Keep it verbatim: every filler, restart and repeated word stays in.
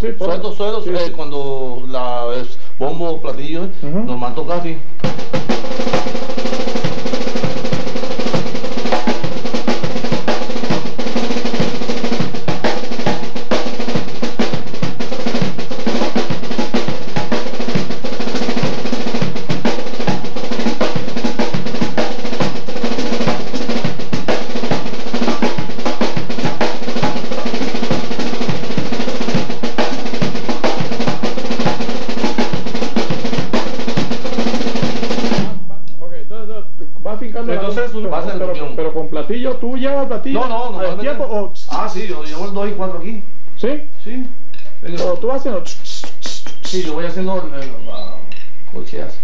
sí, sueltos, sueltos, sí, eh, sí. Cuando la es, bombo, platillo, uh -huh. normal toca así. Platillo, ¿tú llevas platillo? No, no, no. ¿El tiempo o...? Ah, sí, yo llevo el dos y cuatro aquí. ¿Sí? Sí. ¿O tú vas haciendo...? Sí, yo voy haciendo... cocheas.